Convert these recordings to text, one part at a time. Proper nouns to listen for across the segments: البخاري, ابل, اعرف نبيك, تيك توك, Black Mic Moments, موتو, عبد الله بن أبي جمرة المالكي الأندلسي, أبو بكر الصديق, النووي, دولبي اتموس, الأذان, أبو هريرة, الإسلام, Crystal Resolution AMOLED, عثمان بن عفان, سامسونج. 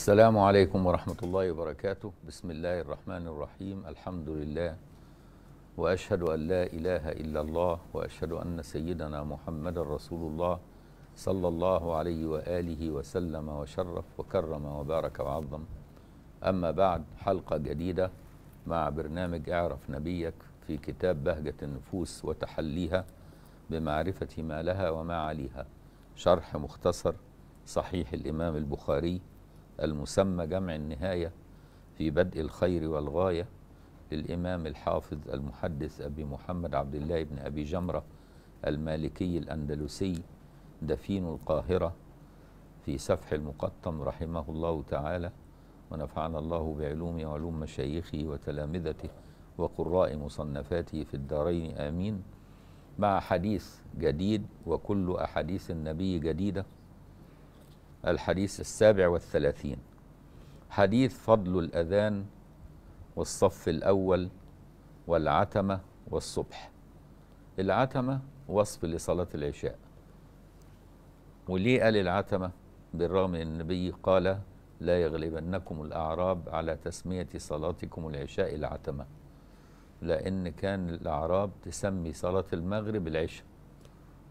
السلام عليكم ورحمة الله وبركاته. بسم الله الرحمن الرحيم. الحمد لله، وأشهد أن لا إله إلا الله، وأشهد أن سيدنا محمد رسول الله صلى الله عليه وآله وسلم، وشرف وكرم وبارك وعظم. أما بعد، حلقة جديدة مع برنامج اعرف نبيك في كتاب بهجة النفوس وتحليها بمعرفة ما لها وما عليها، شرح مختصر صحيح الإمام البخاري المسمى جمع النهاية في بدء الخير والغاية للإمام الحافظ المحدث أبي محمد عبد الله بن أبي جمرة المالكي الأندلسي دفين القاهرة في سفح المقطم، رحمه الله تعالى، ونفعنا الله بعلومه وعلوم مشايخه وتلامذته وقراء مصنفاته في الدارين آمين. مع حديث جديد، وكل أحاديث النبي جديدة، الحديث 37، حديث فضل الأذان والصف الأول والعتمة والصبح. العتمة وصف لصلاة العشاء. وليه قال العتمة؟ بالرغم أن النبي قال: لا يغلبنكم الأعراب على تسمية صلاتكم العشاء العتمة، لأن كان الأعراب تسمي صلاة المغرب العشاء،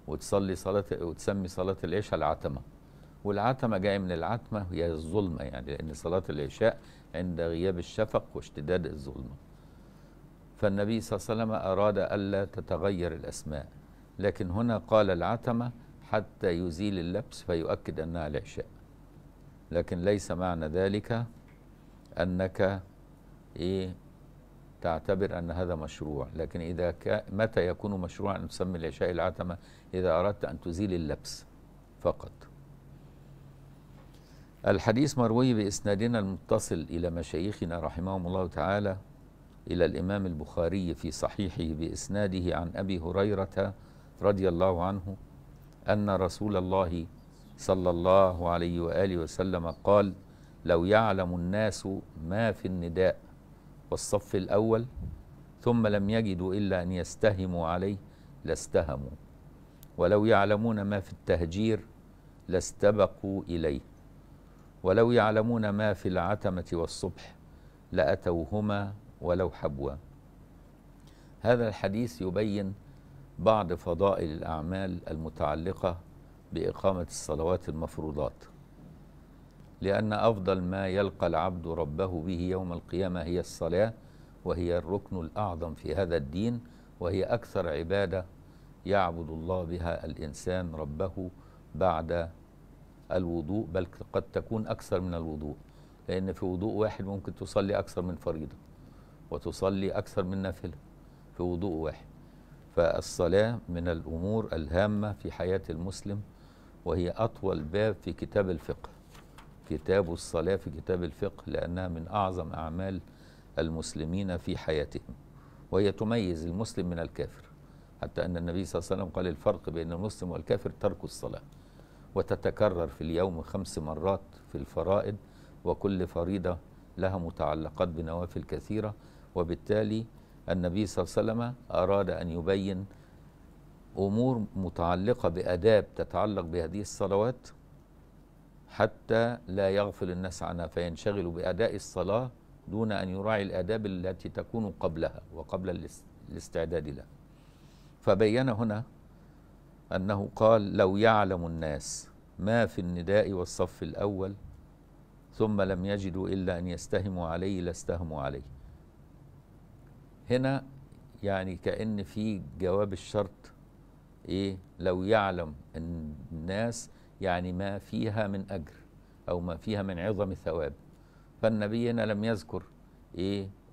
وتسمي صلاة العشاء العتمة. والعتمة جاي من العتمة، هي الظلمة، يعني لأن صلاة العشاء عند غياب الشفق واشتداد الظلمة. فالنبي صلى الله عليه وسلم أراد ألا تتغير الأسماء، لكن هنا قال العتمة حتى يزيل اللبس فيؤكد أنها العشاء، لكن ليس معنى ذلك أنك تعتبر أن هذا مشروع. لكن إذا متى يكون مشروعا أن تسمي العشاء العتمة؟ إذا أردت أن تزيل اللبس فقط. الحديث مروي بإسنادنا المتصل إلى مشايخنا رحمهم الله تعالى، إلى الإمام البخاري في صحيحه بإسناده عن أبي هريرة رضي الله عنه أن رسول الله صلى الله عليه وآله وسلم قال: لو يعلم الناس ما في النداء والصف الأول ثم لم يجدوا إلا أن يستهموا عليه لاستهموا، ولو يعلمون ما في التهجير لاستبقوا إليه، ولو يعلمون ما في العتمة والصبح لأتوهما ولو حبوا. هذا الحديث يبين بعض فضائل الأعمال المتعلقة بإقامة الصلوات المفروضات، لأن أفضل ما يلقى العبد ربه به يوم القيامة هي الصلاة، وهي الركن الأعظم في هذا الدين، وهي أكثر عبادة يعبد الله بها الإنسان ربه بعد الوضوء، بل قد تكون أكثر من الوضوء، لأن في وضوء واحد ممكن تصلي أكثر من فريضة وتصلي أكثر من نافلة في وضوء واحد. فالصلاة من الأمور الهامة في حياة المسلم، وهي أطول باب في كتاب الفقه، كتاب الصلاة في كتاب الفقه، لأنها من أعظم أعمال المسلمين في حياتهم، وهي تميز المسلم من الكافر، حتى أن النبي صلى الله عليه وسلم قال: الفرق بين المسلم والكافر ترك الصلاة. وتتكرر في اليوم 5 مرات في الفرائض، وكل فريضة لها متعلقات بنوافل كثيرة، وبالتالي النبي صلى الله عليه وسلم أراد أن يبين أمور متعلقة بآداب تتعلق بهذه الصلوات حتى لا يغفل الناس عنها فينشغلوا بأداء الصلاة دون أن يراعي الآداب التي تكون قبلها وقبل الاستعداد لها. فبين هنا أنه قال: لو يعلم الناس ما في النداء والصف الأول ثم لم يجدوا إلا أن يستهموا عليه لاستهموا عليه. هنا يعني كأن في جواب الشرط، لو يعلم الناس، يعني ما فيها من أجر أو ما فيها من عظم ثواب. فالنبي هنا لم يذكر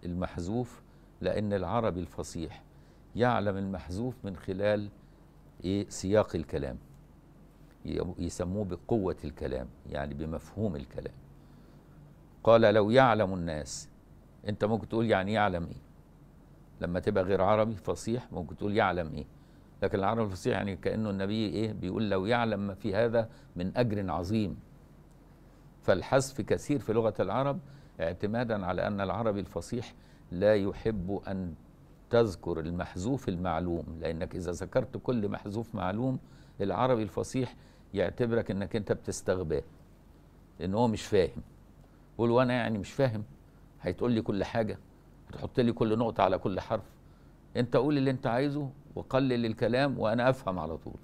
المحذوف، لأن العربي الفصيح يعلم المحذوف من خلال سياق الكلام، يسموه بقوة الكلام، يعني بمفهوم الكلام. قال: لو يعلم الناس. انت ممكن تقول يعني يعلم ايه؟ لما تبقى غير عربي فصيح ممكن تقول يعلم ايه، لكن العربي الفصيح يعني كأنه النبي بيقول: لو يعلم ما في هذا من أجر عظيم. فالحذف كثير في لغة العرب، اعتمادا على أن العربي الفصيح لا يحب أن تذكر المحذوف المعلوم، لأنك إذا ذكرت كل محذوف معلوم العربي الفصيح يعتبرك أنك أنت بتستغباه، لأن هو مش فاهم. بقول وانا يعني مش فاهم، هيتقول لي كل حاجه، هتحط لي كل نقطه على كل حرف، انت قول اللي انت عايزه وقلل الكلام وانا افهم على طول.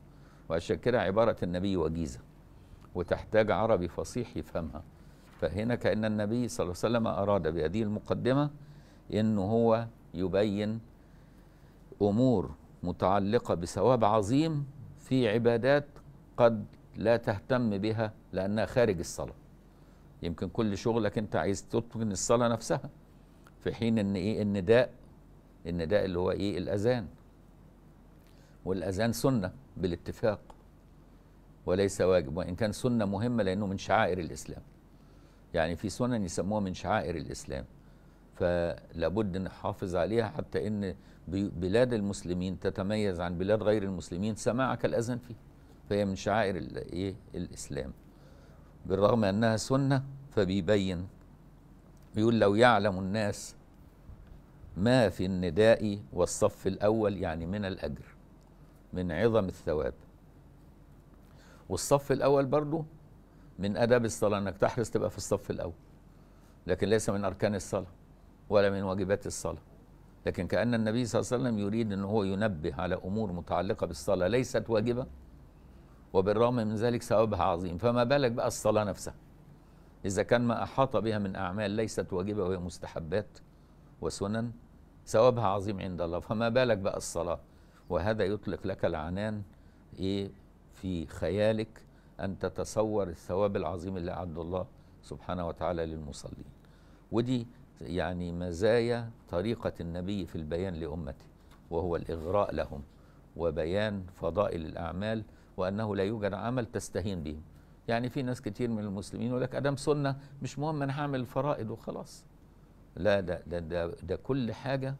وعشان كده عباره النبي وجيزه وتحتاج عربي فصيح يفهمها. فهنا كأن النبي صلى الله عليه وسلم أراد بهذه المقدمة إنه هو يبين أمور متعلقة بثواب عظيم في عبادات قد لا تهتم بها لأنها خارج الصلاة. يمكن كل شغلك أنت عايز تتقن الصلاة نفسها، في حين إن إيه النداء اللي هو إيه الأذان، والأذان سنة بالاتفاق وليس واجب، وإن كان سنة مهمة لأنه من شعائر الإسلام. يعني في سنن يسموها من شعائر الإسلام، فلابد نحافظ عليها، حتى إن بلاد المسلمين تتميز عن بلاد غير المسلمين سماعك الأذان فيه، فهي من شعائر الإسلام بالرغم أنها سنة. فبيبين بيقول لو يعلم الناس ما في النداء والصف الأول، يعني من الأجر من عظم الثواب. والصف الأول برضو من أداب الصلاة أنك تحرص تبقى في الصف الأول، لكن ليس من أركان الصلاة ولا من واجبات الصلاة. لكن كأن النبي صلى الله عليه وسلم يريد أنه هو ينبه على أمور متعلقة بالصلاة ليست واجبة، وبالرغم من ذلك ثوابها عظيم، فما بالك بقى الصلاة نفسها إذا كان ما أحاط بها من أعمال ليست واجبة وهي مستحبات وسنن ثوابها عظيم عند الله، فما بالك بقى الصلاة. وهذا يطلق لك العنان في خيالك أن تتصور الثواب العظيم اللي أعد الله سبحانه وتعالى للمصلين. ودي يعني مزايا طريقة النبي في البيان لأمته، وهو الإغراء لهم وبيان فضائل الأعمال وأنه لا يوجد عمل تستهين بهم. يعني في ناس كتير من المسلمين يقول لك أدام سنة مش مهم أنا هعمل الفرائض وخلاص. لا، ده كل حاجة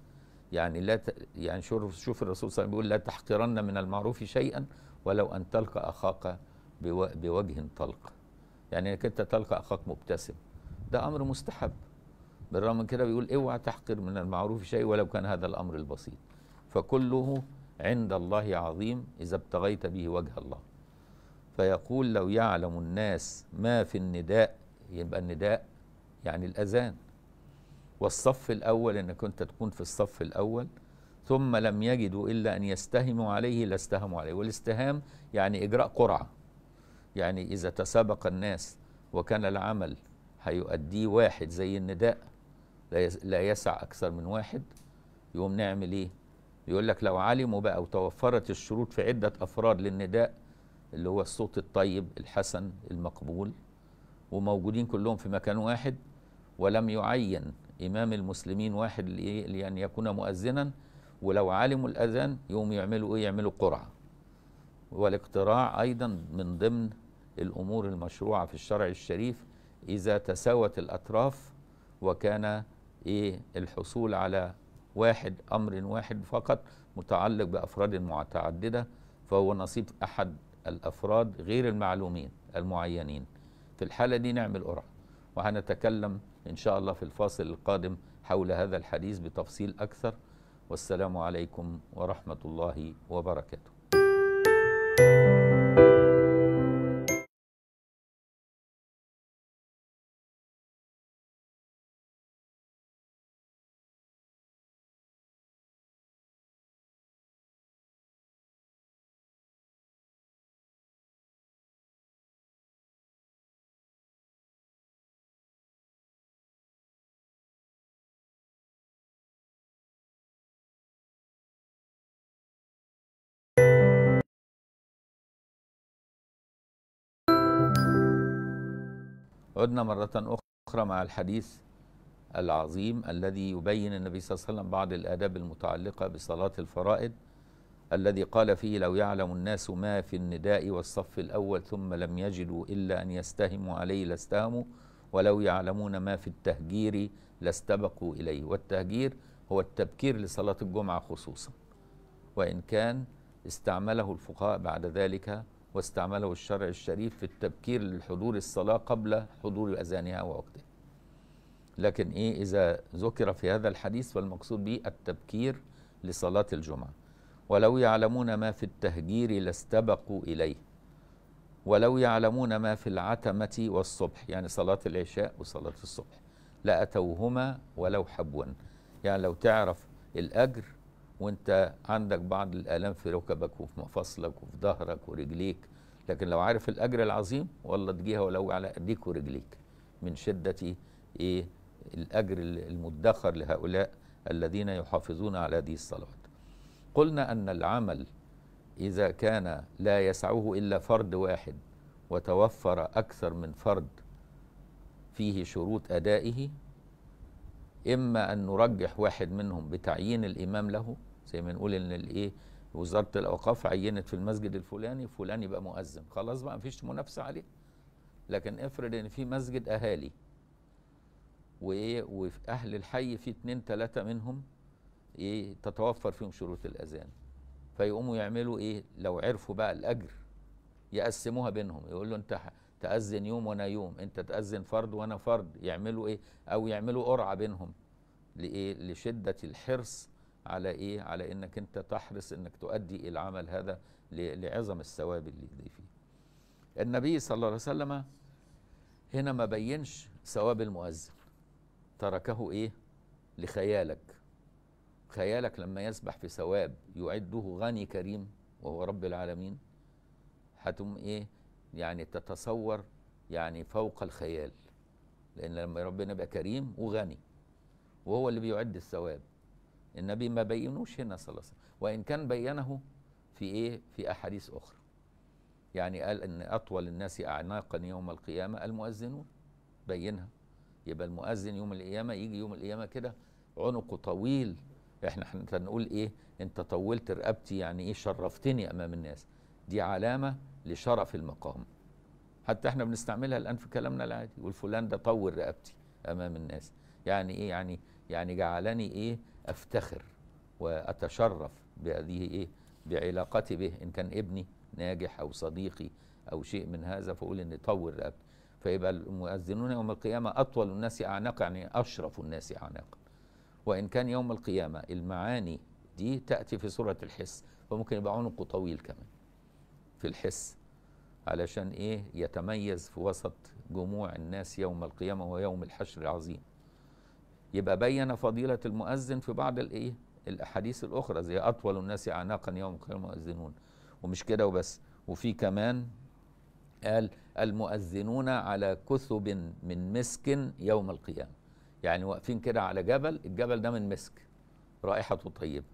يعني لا يعني شوف الرسول صلى الله عليه وسلم بيقول لا تحقرن من المعروف شيئا ولو أن تلقى أخاك بوجه طلق، يعني انك انت تلقى اخاك مبتسم، ده امر مستحب. بالرغم من كده بيقول اوعى تحقر من المعروف شيء ولو كان هذا الامر البسيط، فكله عند الله عظيم اذا ابتغيت به وجه الله. فيقول لو يعلم الناس ما في النداء، يبقى النداء يعني الاذان، والصف الاول انك انت تكون في الصف الاول. ثم لم يجدوا الا ان يستهموا عليه لاستهموا عليه، والاستهام يعني اجراء قرعه، يعني إذا تسابق الناس وكان العمل هيؤديه واحد زي النداء لا يسع أكثر من واحد، يقوم نعمل إيه؟ يقول لك لو علموا بقى وتوفرت الشروط في عدة أفراد للنداء اللي هو الصوت الطيب الحسن المقبول وموجودين كلهم في مكان واحد، ولم يعين إمام المسلمين واحد لأن يكون مؤذنا، ولو علموا الأذان يقوم يعملوا إيه؟ يعملوا قرعة. والاقتراع أيضا من ضمن الأمور المشروعة في الشرع الشريف إذا تساوت الأطراف وكان الحصول على واحد أمر واحد فقط متعلق بأفراد متعددة، فهو نصيب أحد الأفراد غير المعلومين المعينين. في الحالة دي نعمل قرعة، وهنتكلم إن شاء الله في الفاصل القادم حول هذا الحديث بتفصيل أكثر. والسلام عليكم ورحمة الله وبركاته. عدنا مرة أخرى مع الحديث العظيم الذي يبين النبي صلى الله عليه وسلم بعض الآداب المتعلقة بصلاة الفرائض، الذي قال فيه لو يعلم الناس ما في النداء والصف الأول ثم لم يجدوا إلا أن يستهموا عليه لاستهموا، ولو يعلمون ما في التهجير لاستبقوا إليه. والتهجير هو التبكير لصلاة الجمعة خصوصا، وإن كان استعمله الفقهاء بعد ذلك واستعمله الشرع الشريف في التبكير لحضور الصلاة قبل حضور أذانها ووقتها. لكن إذا ذكر في هذا الحديث فالمقصود به التبكير لصلاة الجمعة. ولو يعلمون ما في التهجير لاستبقوا إليه، ولو يعلمون ما في العتمة والصبح، يعني صلاة العشاء وصلاة الصبح، لأتوهما ولو حبوا. يعني لو تعرف الأجر وانت عندك بعض الآلام في ركبك وفي مفاصلك وفي ظهرك ورجليك، لكن لو عارف الأجر العظيم والله تجيها ولو على أيديك ورجليك من شدة إيه الأجر المدخر لهؤلاء الذين يحافظون على هذه الصلوات. قلنا أن العمل إذا كان لا يسعه إلا فرد واحد وتوفر أكثر من فرد فيه شروط أدائه، إما أن نرجح واحد منهم بتعيين الإمام له، زي ما نقول إن وزارة الأوقاف عينت في المسجد الفلاني فلان يبقى مؤذن، خلاص بقى مفيش منافسة عليه. لكن افرض إن في مسجد أهالي وفي أهل الحي في 2 3 منهم تتوفر فيهم شروط الأذان، فيقوموا يعملوا لو عرفوا بقى الأجر يقسموها بينهم، يقول له أنت تأذن يوم وأنا يوم، أنت تأذن فرد وأنا فرد، يعملوا أو يعملوا قرعة بينهم لشدة الحرص على على إنك أنت تحرص إنك تؤدي العمل هذا لعظم الثواب اللي فيه. النبي صلى الله عليه وسلم هنا ما بينش ثواب المؤذن، تركه لخيالك. خيالك لما يسبح في ثواب يعده غني كريم وهو رب العالمين، هتم يعني تتصور يعني فوق الخيال، لأن لما ربنا يبقى كريم وغني وهو اللي بيعد الثواب. النبي ما بينوش هنا صلى الله عليه وسلم، وإن كان بينه في في أحاديث أخرى. يعني قال أن أطول الناس أعناقا يوم القيامة المؤذنون، بينها. يبقى المؤذن يوم القيامة يجي يوم القيامة كده عنقه طويل. احنا هنقول انت طولت رقبتي، يعني شرفتني امام الناس. دي علامه لشرف المقام، حتى احنا بنستعملها الان في كلامنا العادي، والفلان ده طول رقبتي امام الناس، يعني يعني جعلني افتخر واتشرف بهذه بعلاقتي به، ان كان ابني ناجح او صديقي او شيء من هذا، فاقول اني طول رقبتي. فيبقى المؤذنون يوم القيامه اطول الناس اعناقا، يعني اشرف الناس اعناقا. وإن كان يوم القيامة المعاني دي تأتي في صورة الحس، فممكن يبقى عنقه طويل كمان في الحس، علشان يتميز في وسط جموع الناس يوم القيامة ويوم الحشر العظيم. يبقى بين فضيلة المؤذن في بعض الأحاديث الأخرى، زي أطول الناس أعناقا يوم القيامة المؤذنون. ومش كده وبس، وفي كمان قال المؤذنون على كثب من مسك يوم القيامة، يعني واقفين كده على جبل، الجبل ده من مسك رائحته طيبه.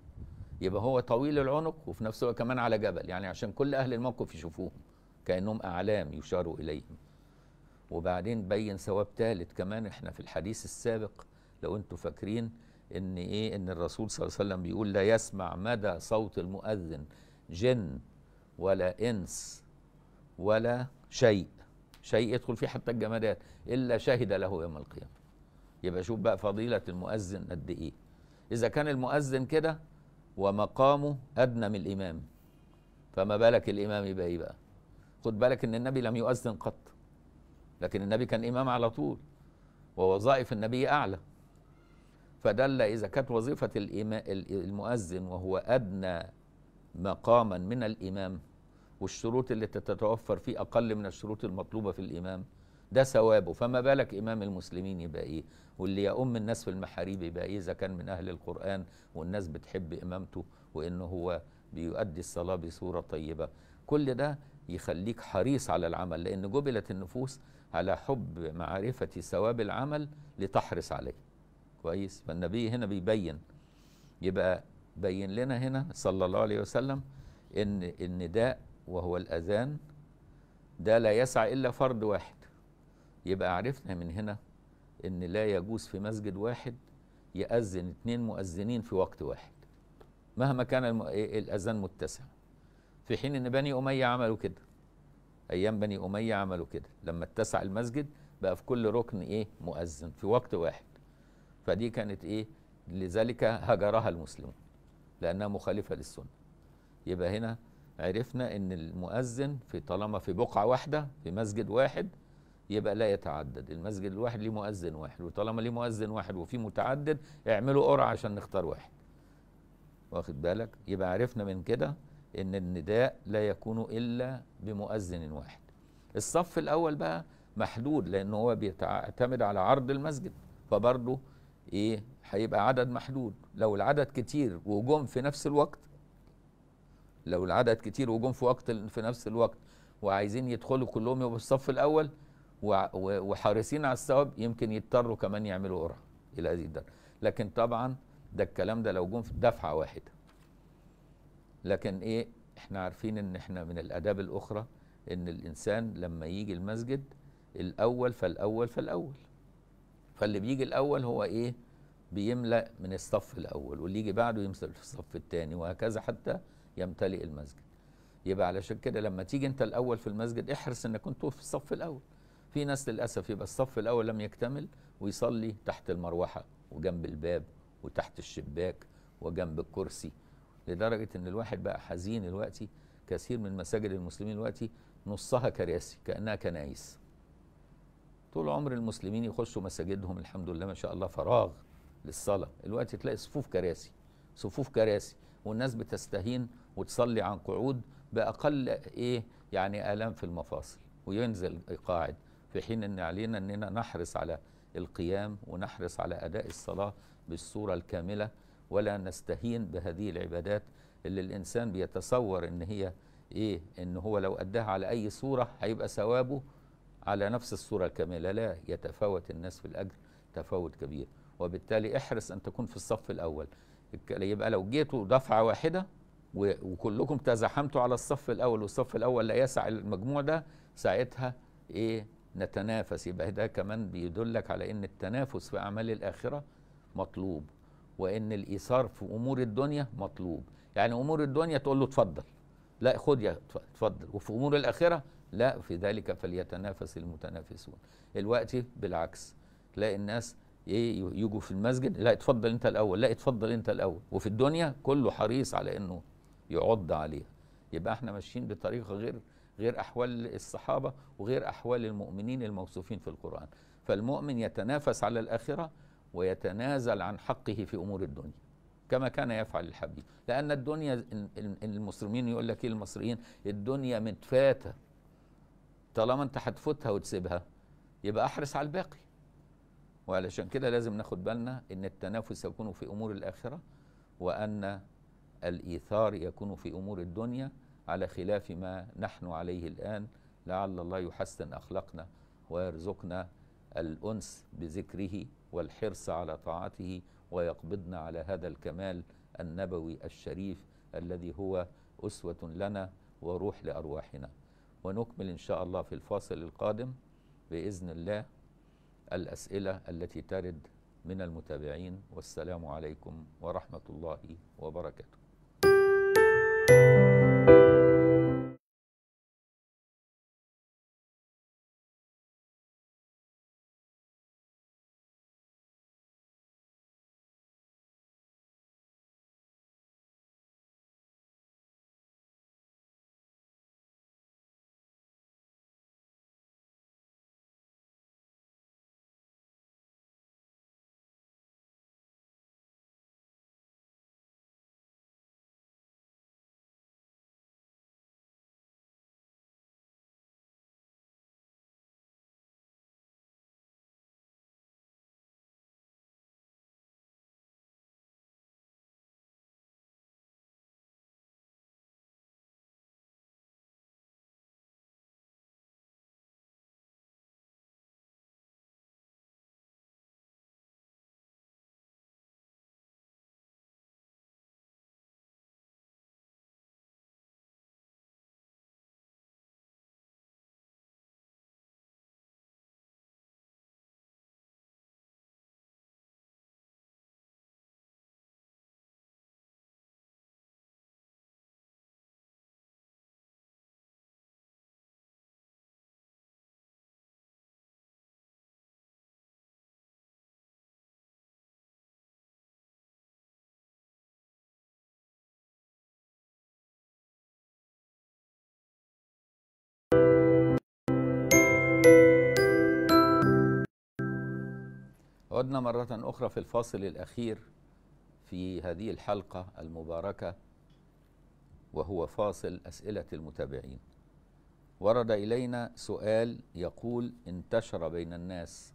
يبقى هو طويل العنق وفي نفس الوقت كمان على جبل، يعني عشان كل اهل الموقف يشوفوهم كانهم اعلام يشاروا اليهم. وبعدين بين ثواب ثالث كمان، احنا في الحديث السابق لو انتم فاكرين ان ان الرسول صلى الله عليه وسلم بيقول لا يسمع مدى صوت المؤذن جن ولا انس ولا شيء يدخل فيه حتى الجمادات الا شهد له يوم القيامه. يبقى شوف بقى فضيلة المؤذن قد إيه. إذا كان المؤذن كده ومقامه أدنى من الإمام، فما بالك الإمام يبقى إيه بقى؟ خد بالك إن النبي لم يؤذن قط، لكن النبي كان إمام على طول، ووظائف النبي أعلى. فدل إذا كانت وظيفة المؤذن وهو أدنى مقاما من الإمام، والشروط اللي تتوفر فيه أقل من الشروط المطلوبة في الإمام، ده ثوابه. فما بالك إمام المسلمين يبقى واللي يؤم الناس في المحاريب يبقى إذا كان من أهل القرآن والناس بتحب إمامته وإنه هو بيؤدي الصلاة بصورة طيبة. كل ده يخليك حريص على العمل، لأن جبلت النفوس على حب معرفة ثواب العمل لتحرص عليه كويس. فالنبي هنا بيبين، يبقى بين لنا هنا صلى الله عليه وسلم إن النداء وهو الأذان ده لا يسعى إلا فرد واحد. يبقى عرفنا من هنا ان لا يجوز في مسجد واحد يأذن 2 مؤذنين في وقت واحد مهما كان الأذان متسع. في حين ان بني أمية عملوا كده، ايام بني أمية عملوا كده، لما اتسع المسجد بقى في كل ركن مؤذن في وقت واحد. فدي كانت لذلك هجرها المسلمون لانها مخالفة للسنة. يبقى هنا عرفنا ان المؤذن طالما في بقعة واحدة في مسجد واحد يبقى لا يتعدد. المسجد الواحد ليه مؤذن واحد، وطالما ليه مؤذن واحد وفي متعدد اعملوا قرعه عشان نختار واحد. واخد بالك؟ يبقى عرفنا من كده ان النداء لا يكون الا بمؤذن واحد. الصف الأول بقى محدود لأنه هو بيعتمد على عرض المسجد، فبرضه إيه هيبقى عدد محدود. لو العدد كتير وجم في نفس الوقت، لو العدد كتير وجم في نفس الوقت وعايزين يدخلوا كلهم يبقوا الصف الأول وحارسين على الثواب، يمكن يضطروا كمان يعملوا قرعة إلى هذه الدرجة. لكن طبعا ده الكلام ده لو جم في دفعة واحدة. لكن إيه إحنا عارفين إن إحنا من الآداب الأخرى إن الإنسان لما يجي المسجد الأول فالأول، فاللي بيجي الأول هو إيه بيملأ من الصف الأول، واللي يجي بعده يمسك في الصف الثاني، وهكذا حتى يمتلئ المسجد. يبقى علشان كده لما تيجي أنت الأول في المسجد احرص إنك كنت في الصف الأول. في ناس للأسف يبقى الصف الأول لم يكتمل ويصلي تحت المروحة وجنب الباب وتحت الشباك وجنب الكرسي، لدرجة إن الواحد بقى حزين دلوقتي. كثير من مساجد المسلمين دلوقتي نصها كراسي كأنها كنايس. طول عمر المسلمين يخشوا مساجدهم الحمد لله ما شاء الله فراغ للصلاة، دلوقتي تلاقي صفوف كراسي صفوف كراسي، والناس بتستهين وتصلي عن قعود بأقل إيه يعني آلام في المفاصل، وينزل قاعد، في حين إن علينا إننا نحرص على القيام ونحرص على أداء الصلاة بالصورة الكاملة، ولا نستهين بهذه العبادات اللي الإنسان بيتصور إن هي إيه إن هو لو أداها على أي صورة هيبقى ثوابه على نفس الصورة الكاملة. لا، يتفاوت الناس في الأجر تفاوت كبير، وبالتالي احرص أن تكون في الصف الأول. يبقى لو جيتوا دفعة واحدة وكلكم تزاحمتوا على الصف الأول والصف الأول لا يسع المجموع ده، ساعتها إيه نتنافس. يبقى ده كمان بيدلك على إن التنافس في أعمال الآخرة مطلوب، وإن الإيثار في أمور الدنيا مطلوب. يعني أمور الدنيا تقول له اتفضل، لا خد يا اتفضل، وفي أمور الآخرة لا، في ذلك فليتنافس المتنافسون. الوقت بالعكس تلاقي الناس ايه يجوا في المسجد، لا اتفضل انت الاول، لا اتفضل انت الاول، وفي الدنيا كله حريص على انه يعض عليها. يبقى احنا ماشيين بطريقه غير احوال الصحابه وغير احوال المؤمنين الموصوفين في القرآن. فالمؤمن يتنافس على الآخرة ويتنازل عن حقه في امور الدنيا كما كان يفعل الحبيب، لان الدنيا المسلمين يقول لك ايه المصريين، الدنيا متفاتة، طالما انت هتفوتها وتسيبها يبقى احرص على الباقي. وعلشان كده لازم ناخد بالنا ان التنافس يكون في امور الآخرة، وان الايثار يكون في امور الدنيا، على خلاف ما نحن عليه الان. لعل الله يحسن اخلاقنا ويرزقنا الانس بذكره والحرص على طاعته، ويقبضنا على هذا الكمال النبوي الشريف الذي هو أسوة لنا وروح لأرواحنا. ونكمل إن شاء الله في الفاصل القادم بإذن الله الأسئلة التي ترد من المتابعين، والسلام عليكم ورحمة الله وبركاته. عدنا مرة أخرى في الفاصل الأخير في هذه الحلقة المباركة، وهو فاصل أسئلة المتابعين. ورد إلينا سؤال يقول: انتشر بين الناس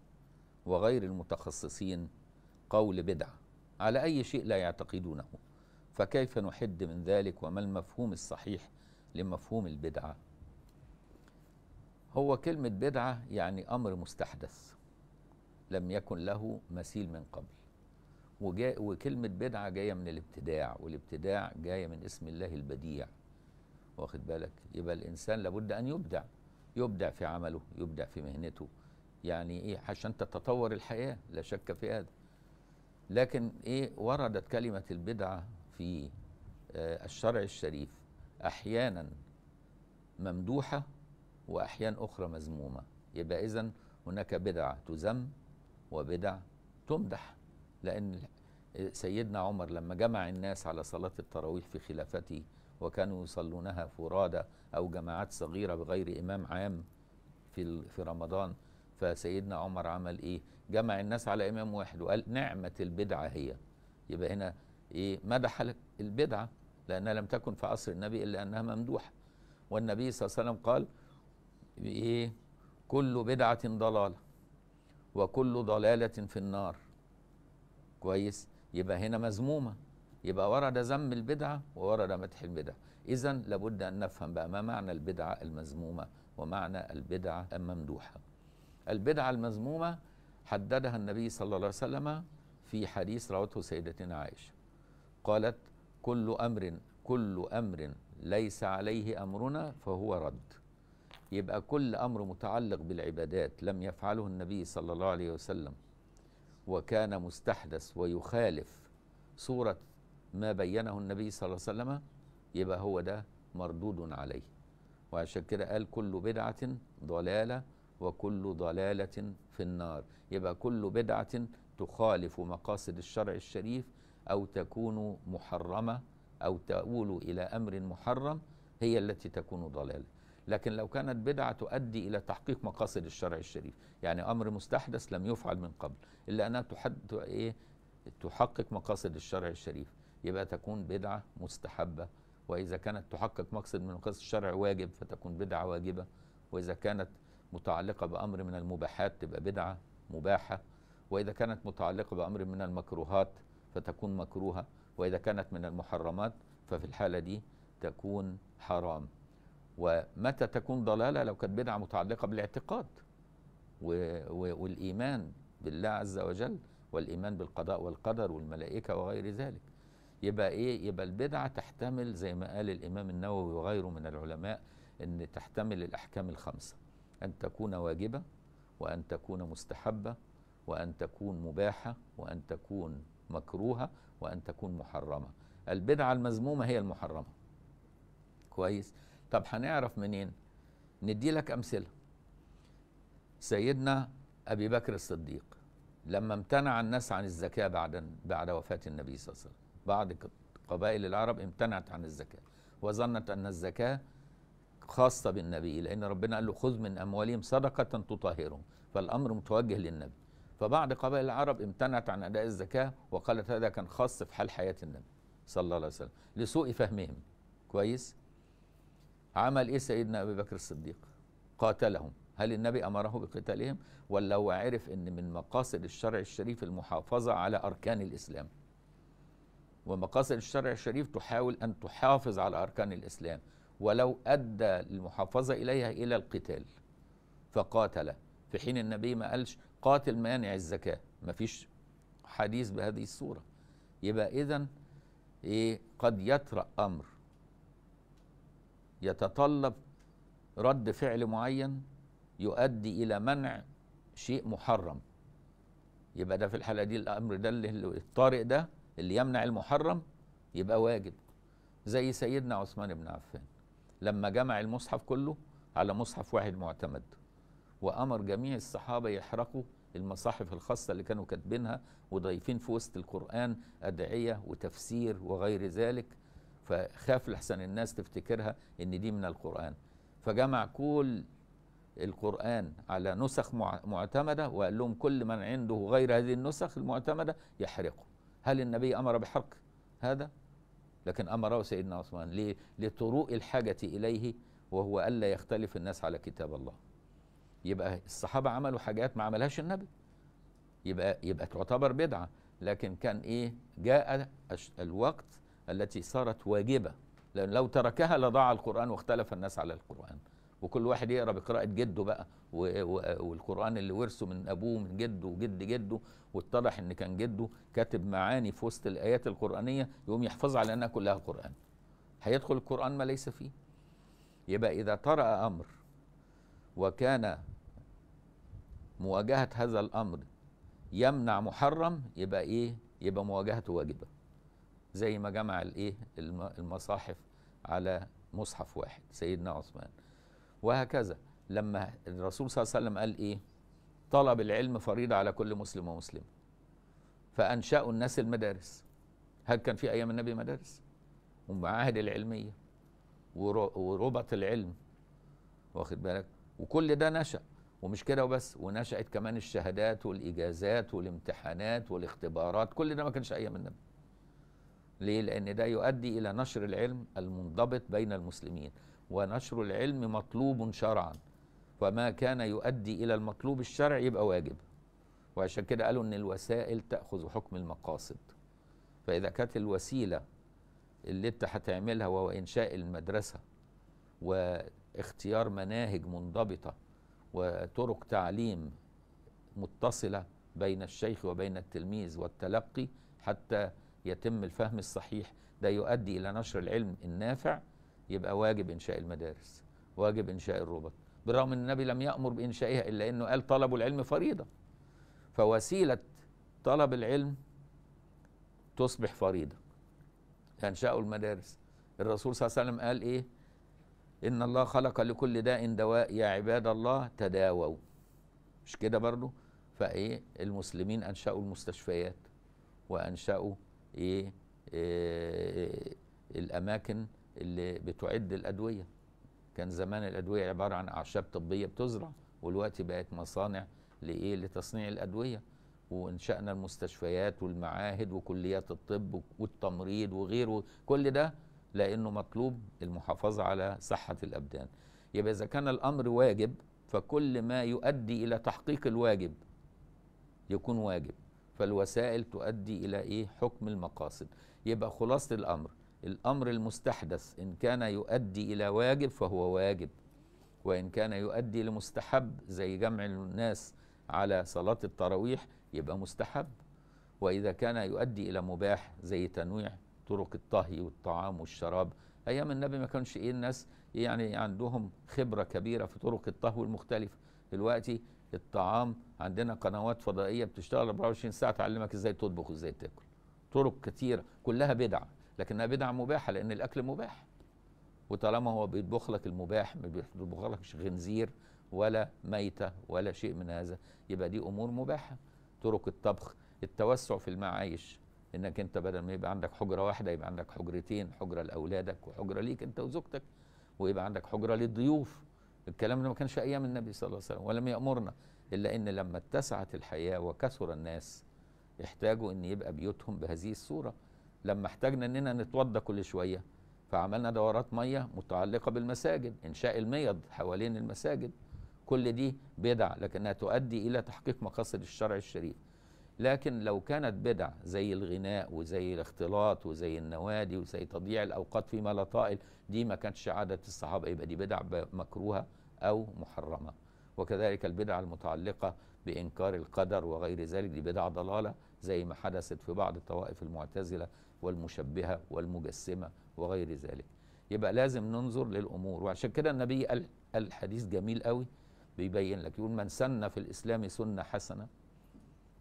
وغير المتخصصين قول بدعة على أي شيء لا يعتقدونه، فكيف نحد من ذلك؟ وما المفهوم الصحيح لمفهوم البدعة؟ هو كلمة بدعة يعني أمر مستحدث لم يكن له مثيل من قبل، وكلمة بدعة جاية من الابتداع، والابتداع جاية من اسم الله البديع، واخد بالك؟ يبقى الإنسان لابد أن يبدع، يبدع في عمله، يبدع في مهنته، يعني إيه؟ عشان تتطور الحياة، لا شك في هذا. لكن إيه، وردت كلمة البدعة في الشرع الشريف أحيانا ممدوحة وأحيان أخرى مذمومة. يبقى إذن هناك بدعة تذم وبدع تمدح، لأن سيدنا عمر لما جمع الناس على صلاة التراويح في خلافته وكانوا يصلونها فرادى أو جماعات صغيرة بغير إمام عام في رمضان، فسيدنا عمر عمل إيه؟ جمع الناس على إمام واحد وقال نعمة البدعة هي. يبقى هنا إيه؟ مدح البدعة لأنها لم تكن في عصر النبي إلا أنها ممدوحة، والنبي صلى الله عليه وسلم قال إيه؟ كل بدعة ضلالة وكل ضلالة في النار. كويس؟ يبقى هنا مذمومة، يبقى ورد ذم البدعة وورد مدح البدعة. إذن لابد أن نفهم بقى ما معنى البدعة المذمومة ومعنى البدعة الممدوحة. البدعة المذمومة حددها النبي صلى الله عليه وسلم في حديث روته سيدتنا عائشة، قالت: كل أمر ليس عليه أمرنا فهو رد. يبقى كل أمر متعلق بالعبادات لم يفعله النبي صلى الله عليه وسلم وكان مستحدث ويخالف صورة ما بينه النبي صلى الله عليه وسلم، يبقى هو ده مردود عليه. وعشان كده قال كل بدعة ضلالة وكل ضلالة في النار. يبقى كل بدعة تخالف مقاصد الشرع الشريف أو تكون محرمة أو تؤول إلى أمر محرم هي التي تكون ضلالة. لكن لو كانت بدعة تؤدي إلى تحقيق مقاصد الشرع الشريف، يعني أمر مستحدث لم يفعل من قبل إلا أنها تحقق مقاصد الشرع الشريف، يبقى تكون بدعة مستحبة. وإذا كانت تحقق مقصد من مقاصد الشرع واجب فتكون بدعة واجبة، وإذا كانت متعلقة بأمر من المباحات تبقى بدعة مباحة، وإذا كانت متعلقة بأمر من المكروهات فتكون مكروهة، وإذا كانت من المحرمات ففي الحالة دي تكون حرام. ومتى تكون ضلالة؟ لو كانت بدعة متعلقة بالاعتقاد والإيمان بالله عز وجل والإيمان بالقضاء والقدر والملائكة وغير ذلك. يبقى إيه؟ يبقى البدعة تحتمل زي ما قال الإمام النووي وغيره من العلماء أن تحتمل الأحكام الخمسة، أن تكون واجبة وأن تكون مستحبة وأن تكون مباحة وأن تكون مكروهة وأن تكون محرمة. البدعة المذمومة هي المحرمة. كويس؟ طب هنعرف منين؟ ندي لك أمثلة. سيدنا أبي بكر الصديق لما امتنع الناس عن الزكاة بعد وفاة النبي صلى الله عليه وسلم، بعض قبائل العرب امتنعت عن الزكاة وظنت أن الزكاة خاصة بالنبي، لأن ربنا قال له خذ من أموالهم صدقة تطهرهم، فالأمر متوجه للنبي. فبعض قبائل العرب امتنعت عن أداء الزكاة وقالت هذا كان خاص في حال حياة النبي صلى الله عليه وسلم لسوء فهمهم. كويس؟ عمل إيه سيدنا أبي بكر الصديق؟ قاتلهم. هل النبي أمره بقتالهم؟ ولا هو عرف أن من مقاصد الشرع الشريف المحافظة على أركان الإسلام، ومقاصد الشرع الشريف تحاول أن تحافظ على أركان الإسلام ولو أدى المحافظة إليها إلى القتال، فقاتل. في حين النبي ما قالش قاتل مانع الزكاة، ما فيش حديث بهذه الصورة. يبقى إذن إيه؟ قد يطرأ أمر يتطلب رد فعل معين يؤدي إلى منع شيء محرم، يبقى ده في الحالة دي الأمر ده الطارئ ده اللي يمنع المحرم يبقى واجب. زي سيدنا عثمان بن عفان لما جمع المصحف كله على مصحف واحد معتمد، وأمر جميع الصحابة يحرقوا المصاحف الخاصة اللي كانوا كاتبينها وضايفين في وسط القرآن أدعية وتفسير وغير ذلك، فخاف لحسن الناس تفتكرها إن دي من القرآن، فجمع كل القرآن على نسخ معتمدة وقال لهم كل من عنده غير هذه النسخ المعتمدة يحرقه. هل النبي أمر بحرق هذا؟ لكن أمره سيدنا عثمان لطروء الحاجة إليه وهو ألا يختلف الناس على كتاب الله. يبقى الصحابة عملوا حاجات ما عملهاش النبي، يبقى تعتبر بدعة، لكن كان إيه؟ جاء الوقت التي صارت واجبة، لأن لو تركها لضاع القرآن واختلف الناس على القرآن، وكل واحد يقرأ بقراءة جده بقى، والقرآن اللي ورثه من أبوه من جده وجد جده، واتضح إن كان جده كاتب معاني في وسط الآيات القرآنية يقوم يحفظها على أنها كلها قرآن، هيدخل القرآن ما ليس فيه. يبقى إذا طرأ أمر وكان مواجهة هذا الأمر يمنع محرم، يبقى إيه؟ يبقى مواجهته واجبة، زي ما جمع الإيه؟ المصاحف على مصحف واحد سيدنا عثمان، وهكذا. لما الرسول صلى الله عليه وسلم قال إيه؟ طلب العلم فريضة على كل مسلم ومسلمة، فأنشأوا الناس المدارس. هل كان في أيام النبي مدارس ومعاهد العلمية وربط العلم، واخد بالك؟ وكل ده نشأ، ومش كده وبس، ونشأت كمان الشهادات والإجازات والامتحانات والاختبارات، كل ده ما كانش أيام النبي. ليه؟ لأن ده يؤدي إلى نشر العلم المنضبط بين المسلمين، ونشر العلم مطلوب شرعا، فما كان يؤدي إلى المطلوب الشرعي يبقى واجب. وعشان كده قالوا إن الوسائل تأخذ حكم المقاصد، فإذا كانت الوسيلة اللي انت هتعملها وهو إنشاء المدرسة واختيار مناهج منضبطة وطرق تعليم متصلة بين الشيخ وبين التلميذ والتلقي حتى يتم الفهم الصحيح، ده يؤدي إلى نشر العلم النافع، يبقى واجب إنشاء المدارس، واجب إنشاء الربط، بالرغم أن النبي لم يأمر بإنشائها إلا أنه قال طلب العلم فريضة، فوسيلة طلب العلم تصبح فريضة، تنشأوا المدارس. الرسول صلى الله عليه وسلم قال إيه؟ إن الله خلق لكل داء دواء يا عباد الله تداووا، مش كده برضو؟ فإيه؟ المسلمين أنشأوا المستشفيات، وأنشأوا إيه الأماكن اللي بتعد الأدوية. كان زمان الأدوية عبارة عن أعشاب طبية بتزرع، والوقتي بقت مصانع لإيه؟ لتصنيع الأدوية، وانشأنا المستشفيات والمعاهد وكليات الطب والتمريض وغيره، كل ده لأنه مطلوب المحافظة على صحة الأبدان. يبقى إذا كان الأمر واجب، فكل ما يؤدي إلى تحقيق الواجب يكون واجب، فالوسائل تؤدي إلى إيه؟ حكم المقاصد. يبقى خلاصة الأمر المستحدث إن كان يؤدي إلى واجب فهو واجب، وإن كان يؤدي لمستحب زي جمع الناس على صلاة التراويح يبقى مستحب، وإذا كان يؤدي إلى مباح زي تنويع طرق الطهي والطعام والشراب. أيام النبي ما كانش إيه الناس يعني عندهم خبرة كبيرة في طرق الطهو المختلفة، دلوقتي الطعام عندنا قنوات فضائية بتشتغل 24 ساعة تعلمك إزاي تطبخ وإزاي تاكل، طرق كتيرة كلها بدعة، لكنها بدعة مباحة لأن الأكل مباح، وطالما هو بيطبخ لك المباح ما بيطبخلكش خنزير ولا ميتة ولا شيء من هذا، يبقى دي أمور مباحة. طرق الطبخ، التوسع في المعايش، انك انت بدل ما يبقى عندك حجرة واحدة يبقى عندك حجرتين، حجرة لأولادك وحجرة ليك انت وزوجتك، ويبقى عندك حجرة للضيوف. الكلام ده ما كانش أيام النبي صلى الله عليه وسلم ولم يأمرنا، إلا إن لما اتسعت الحياة وكثر الناس احتاجوا إن يبقى بيوتهم بهذه الصورة. لما احتاجنا إننا نتوضى كل شوية فعملنا دورات مية متعلقة بالمساجد، إنشاء الميض حوالين المساجد، كل دي بدع لكنها تؤدي إلى تحقيق مقاصد الشرع الشريف. لكن لو كانت بدع زي الغناء وزي الاختلاط وزي النوادي وزي تضييع الأوقات فيما لا طائل، دي ما كانتش عادة الصحابة، يبقى دي بدع مكروهة أو محرمة. وكذلك البدع المتعلقة بإنكار القدر وغير ذلك، دي بدع ضلالة زي ما حدثت في بعض الطوائف المعتزلة والمشبهة والمجسمة وغير ذلك. يبقى لازم ننظر للأمور، وعشان كده النبي قال حديث جميل قوي بيبين لك، يقول من سن في الإسلام سنة حسنة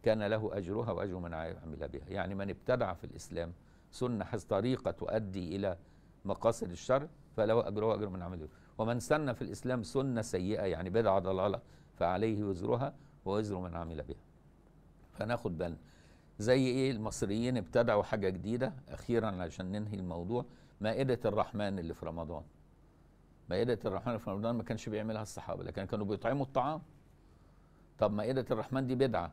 كان له أجرها وأجر من عمل بها. يعني من ابتدع في الإسلام سنة حسنة، طريقة تؤدي إلى مقاصد الشرع، فله أجرها وأجر من عمل بها. ومن سن في الإسلام سنة سيئة يعني بدعة ضلالة فعليه وزرها ووزر من عمل بها. فناخد بالنا زي إيه؟ المصريين ابتدعوا حاجة جديدة أخيرا عشان ننهي الموضوع، مائدة الرحمن اللي في رمضان. مائدة الرحمن في رمضان ما كانش بيعملها الصحابة، لكن كانوا بيطعموا الطعام. طب مائدة الرحمن دي بدعة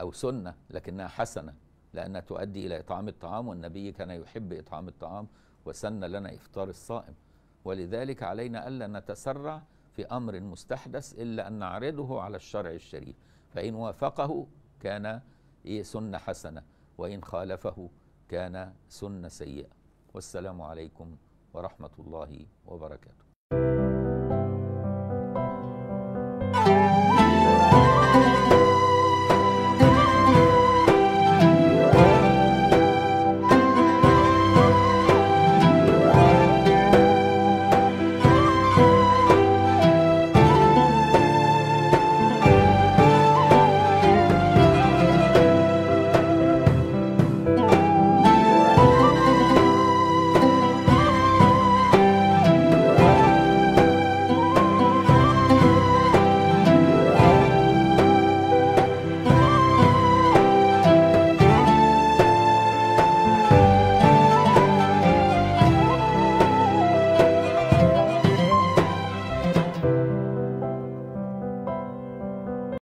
أو سنة لكنها حسنة، لأنها تؤدي إلى إطعام الطعام، والنبي كان يحب إطعام الطعام وسن لنا إفطار الصائم، ولذلك علينا ألا نتسرع في أمر مستحدث إلا أن نعرضه على الشرع الشريف، فإن وافقه كان سنة حسنة وإن خالفه كان سنة سيئة. والسلام عليكم ورحمة الله وبركاته.